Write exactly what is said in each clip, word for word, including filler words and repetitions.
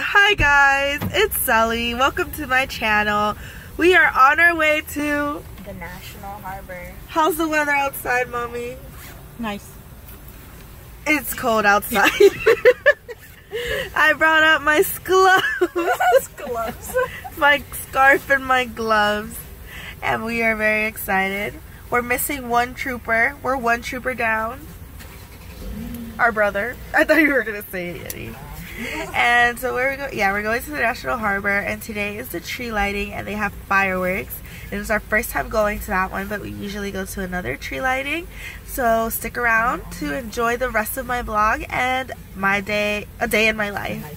Hi guys, it's Sully. Welcome to my channel. We are on our way to the National Harbor. How's the weather outside, Mommy? Nice. It's cold outside. I brought out my gloves. gloves. My scarf and my gloves. And we are very excited. We're missing one trooper. We're one trooper down. Our brother. I thought you were going to say it, Eddie. And so where we go? Yeah, we're going to the National Harbor, and today is the tree lighting, and they have fireworks. It was our first time going to that one, but we usually go to another tree lighting. So stick around to enjoy the rest of my vlog and my day, a day in my life.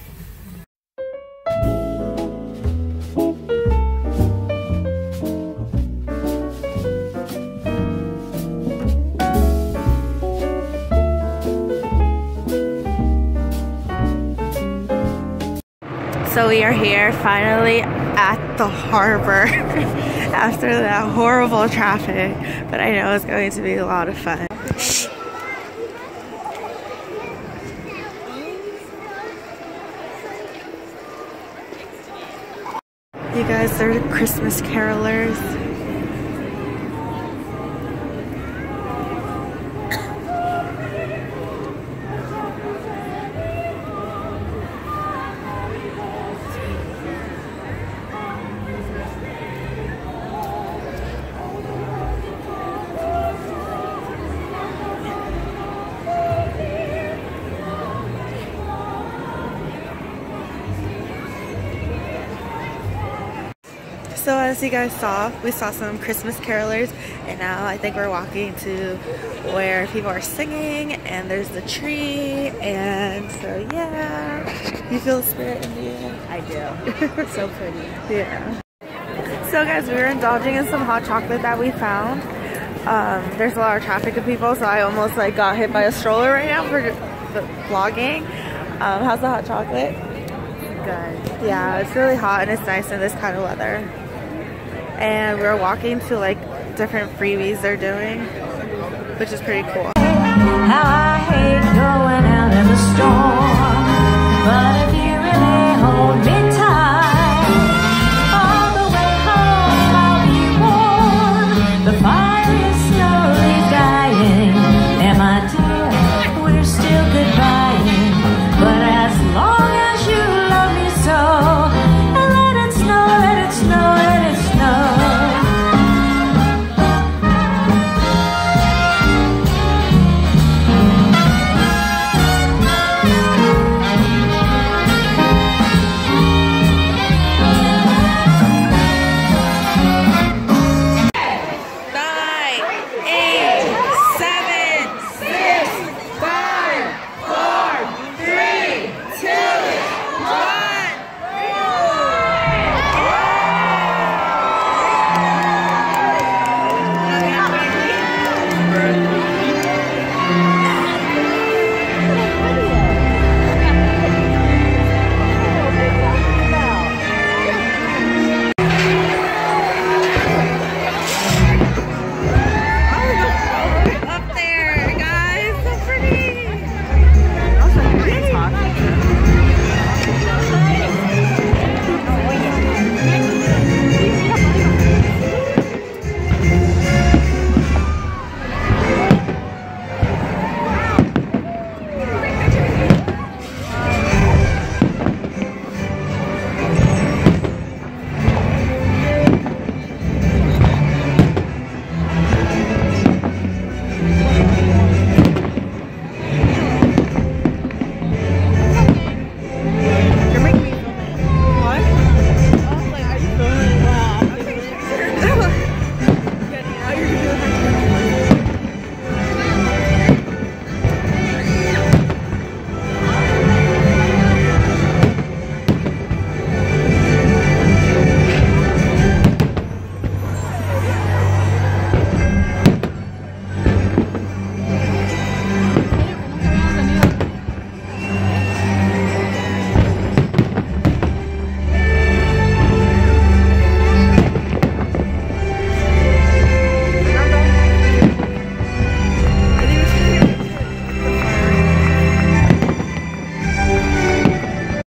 So we are here finally at the harbor after that horrible traffic, but I know it's going to be a lot of fun. Shh. You guys are the Christmas carolers. So as you guys saw, we saw some Christmas carolers, and now I think we're walking to where people are singing, and there's the tree, and so yeah. You feel the spirit in the air? I do. So pretty. Yeah. So guys, we were indulging in some hot chocolate that we found. Um, there's a lot of traffic of people, so I almost like got hit by a stroller right now for the vlogging. Um, how's the hot chocolate? Good. Yeah, it's really hot, and it's nice in this kind of weather. And we're walking to like different freebies they're doing, which is pretty cool. How I hate going out in the storm, but if you